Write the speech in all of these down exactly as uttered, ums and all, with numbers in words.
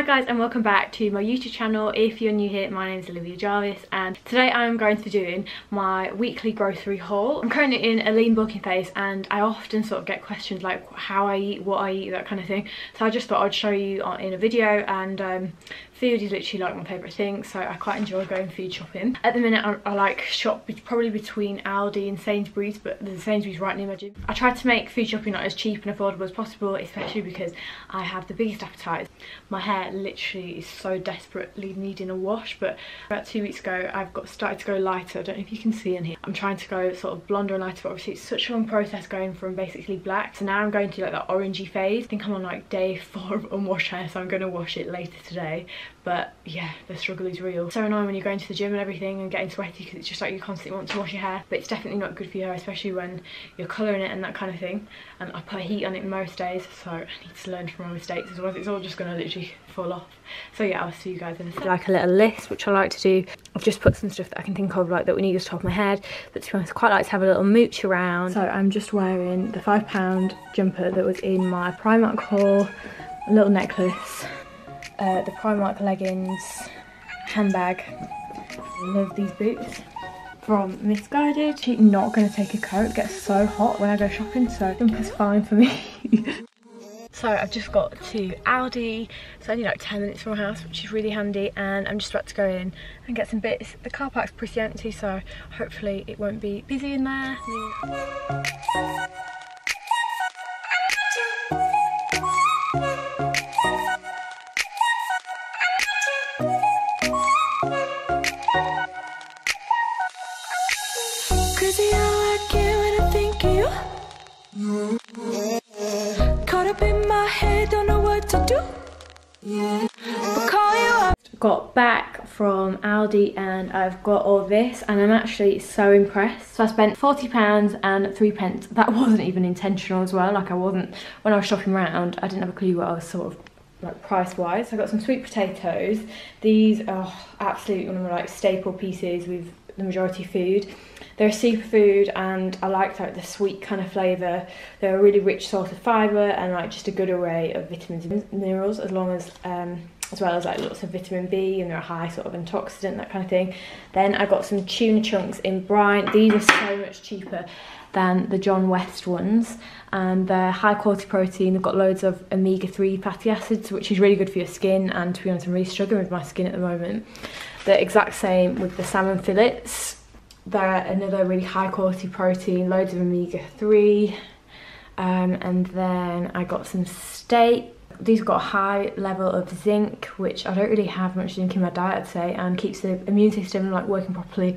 Hi guys, and welcome back to my YouTube channel. If you're new here, my name is Olivia Jarvis and today I'm going to be doing my weekly grocery haul. I'm currently in a lean bulking phase and I often sort of get questions like how I eat, what I eat, that kind of thing. So I just thought I'd show you in a video, and um, food is literally like my favourite thing, so I quite enjoy going food shopping. At the minute I, I like shop probably between Aldi and Sainsbury's, but the Sainsbury's right near my gym. I try to make food shopping like as cheap and affordable as possible, especially because I have the biggest appetite. My hair literally is so desperately needing a wash, but about two weeks ago I've got started to go lighter. I don't know if you can see in here, I'm trying to go sort of blonder and lighter, but obviously it's such a long process going from basically black, so now I'm going to like that orangey phase. I think I'm on like day four of unwashed hair, so I'm going to wash it later today. But yeah, the struggle is real. So annoying when you're going to the gym and everything and getting sweaty, because it's just like you constantly want to wash your hair, but it's definitely not good for your hair, especially when you're colouring it and that kind of thing. And I put heat on it most days, so I need to learn from my mistakes, otherwise it's all just going to literally fall off. So yeah, I'll see you guys in a second. Like a little list, which I like to do. I've just put some stuff that I can think of, like that we need off the top of my head, but to be honest I quite like to have a little mooch around. So I'm just wearing the five pound jumper that was in my Primark haul, a little necklace, uh, the Primark leggings, handbag. I love these boots from Missguided. I'm not going to take a coat, it gets so hot when I go shopping, so I think it's fine for me. So I've just got to Aldi, it's only like ten minutes from my house, which is really handy, and I'm just about to go in and get some bits. The car park's pretty empty, so hopefully it won't be busy in there. Crazy how I get when I think of you. Got back from Aldi and I've got all this, and I'm actually so impressed. So I spent forty pounds and three pence. That wasn't even intentional as well, like I wasn't, when I was shopping around I didn't have a clue what I was sort of like price wise. So I got some sweet potatoes. These are absolutely one of my like staple pieces with the majority food. They're a superfood and I like like the sweet kind of flavour. They're a really rich source of fibre and like just a good array of vitamins and minerals, as long as um as well as like lots of vitamin B, and they're a high sort of antioxidant, that kind of thing. Then I got some tuna chunks in brine. These are so much cheaper than the John West ones, and they're high quality protein. They've got loads of omega three fatty acids, which is really good for your skin, and to be honest I'm really struggling with my skin at the moment. The exact same with the salmon fillets. They're another really high quality protein, loads of omega three. Um, and then I got some steak. These have got a high level of zinc, which I don't really have much zinc in my diet, I'd say, and keeps the immune system like working properly.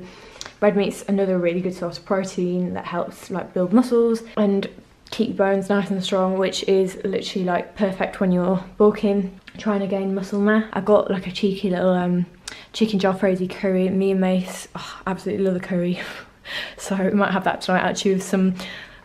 Red meat's another really good source of protein that helps like build muscles and keep your bones nice and strong, which is literally like perfect when you're bulking, trying to gain muscle mass. I got like a cheeky little um, chicken Jalfrezi curry. Me and Mace, oh, absolutely love the curry. So we might have that tonight actually, with some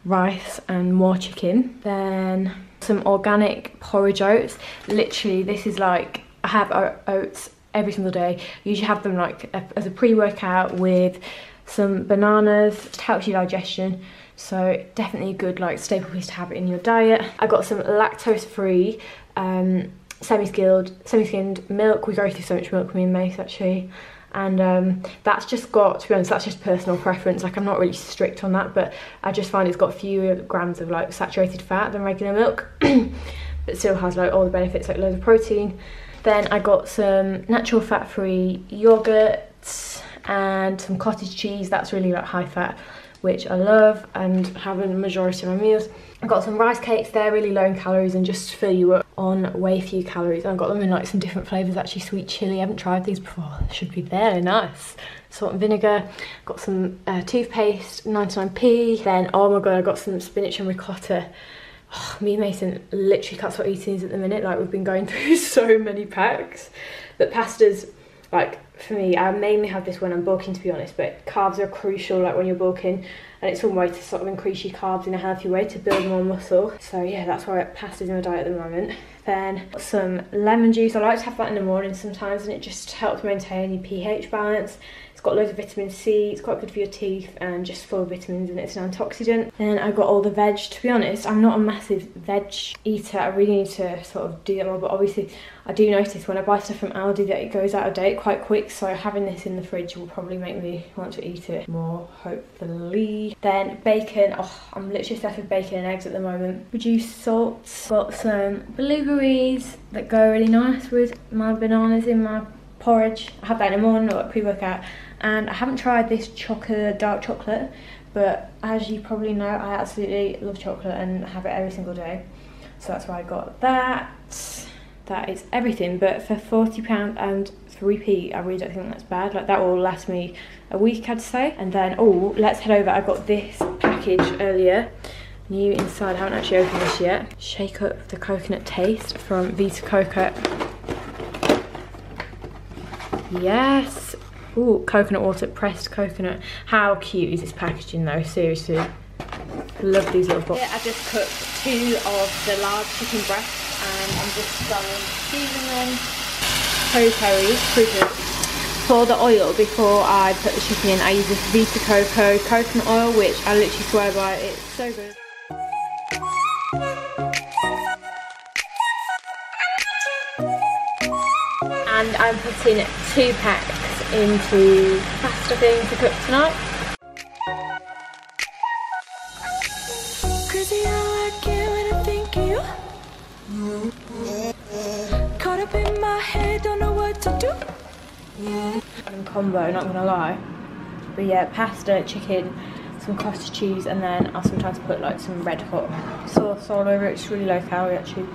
rice and more chicken. Then some organic porridge oats. Literally this is like, I have oats every single day. You usually have them like a, as a pre-workout with some bananas. Just helps your digestion, so definitely a good like staple piece to have in your diet. I got some lactose free um semi-skilled semi-skinned milk. We go through so much milk, me and Mace, actually. And um, that's just got, to be honest, that's just personal preference. Like I'm not really strict on that, but I just find it's got fewer grams of like saturated fat than regular milk, but still has like all the benefits, like loads of protein. Then I got some natural fat-free yogurts and some cottage cheese. That's really like high fat, which I love and have in the majority of my meals. I've got some rice cakes. They're really low in calories and just fill you up on way few calories. I've got them in like some different flavours, actually. Sweet chilli, I haven't tried these before, they should be very nice. Salt and vinegar. Got some uh, toothpaste, ninety-nine p. Then oh my god, I got some spinach and ricotta. Oh, me and Mason literally can't stop eating these at the minute, like we've been going through so many packs. But pasta's like, for me, I mainly have this when I'm bulking, to be honest, but carbs are crucial like when you're bulking, and it's one way to sort of increase your carbs in a healthy way to build more muscle. So yeah, that's why pasta's in my diet at the moment. Then some lemon juice. I like to have that in the morning sometimes, and it just helps maintain your pH balance. It's got loads of vitamin C, it's quite good for your teeth, and just full of vitamins and it's an antioxidant. Then I got all the veg. To be honest, I'm not a massive veg eater. I really need to sort of do that more, but obviously I do notice when I buy stuff from Aldi that it goes out of date quite quick, so having this in the fridge will probably make me want to eat it more, hopefully. Then bacon. Oh, I'm literally obsessed with bacon and eggs at the moment. Reduced salts. Got some blueberries that go really nice with my bananas in my porridge. I have that in the morning or pre-workout. And I haven't tried this chocolate, dark chocolate, but as you probably know, I absolutely love chocolate and have it every single day. So that's why I got that. That is everything, but for forty pounds and three p, I really don't think that's bad. Like, that will last me a week, I'd say. And then, oh, let's head over. I got this package earlier. New inside, I haven't actually opened this yet. Shake up the coconut taste from Vita Coco. Yes. Ooh, coconut water, pressed coconut. How cute is this packaging though, seriously. Love these little boxes. I just cooked two of the large chicken breasts and I'm just going to season them. Peri-peri, pretty. For the oil, before I put the chicken in, I use this Vita Coco coconut oil, which I literally swear by, it's so good. And I'm putting two packs into pasta thing to cook tonight. Crazy how I get when I think you. Caught up in my head, don't know what to do. And combo, not gonna lie. But yeah, pasta, chicken, some cottage cheese, and then I'll sometimes put like some red hot sauce all over it. It's really low calorie actually.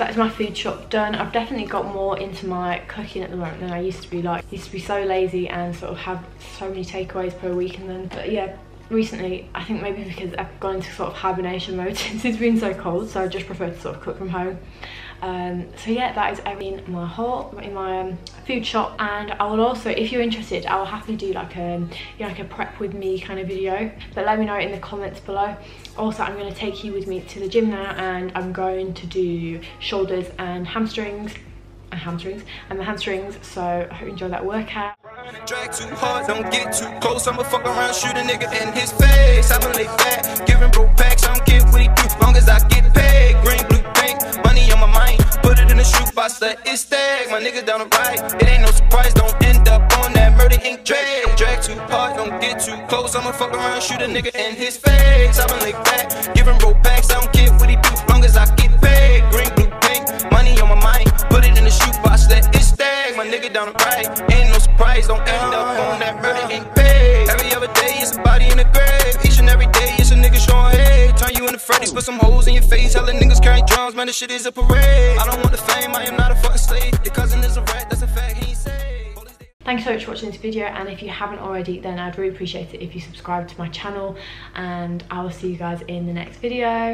That is my food shop done. I've definitely got more into my cooking at the moment than I used to be. Like, I used to be so lazy and sort of have so many takeaways per week and then, but yeah, recently I think maybe because I've gone into sort of hibernation mode since it's been so cold, so I just prefer to sort of cook from home. Um, so yeah, that is everything in my haul, in my um, food shop, and I will also, if you're interested, I will happily do like a, you know, like a prep with me kind of video, but let me know in the comments below. Also, I'm going to take you with me to the gym now, and I'm going to do shoulders and hamstrings, and hamstrings, and the hamstrings, so I hope you enjoy that workout. Drag too hard, don't get too close, I'ma fuck around, shoot a nigga in his face, I'ma lay back, giving bro packs, I don't care what he do, long as I get paid, green, blue, pink, money on my mind, put it in the shoebox, that is tag, my nigga down the right, it ain't no surprise, don't end up on that murder ink drag, drag too hard, don't get too close, I'ma fuck around, shoot a nigga in his face, I'ma lay back, giving bro packs, I don't care what he do, long as I get paid, green, blue, pink, money on my mind, put it in the shoebox, that is tag, my nigga down the right, ain't no surprise, don't end up on that murder ink page. Every other day is a body in the grave, each and every day is a nigga showing hate. Turn you into Freddy's, put some holes in your face, hella niggas carry drums, man, this shit is a parade. I don't want the fame, I am not a fucking slave, your cousin is a rat, that's a fact, he ain't safe. Thanks so much for watching this video, and if you haven't already, then I'd really appreciate it if you subscribe to my channel, and I will see you guys in the next video.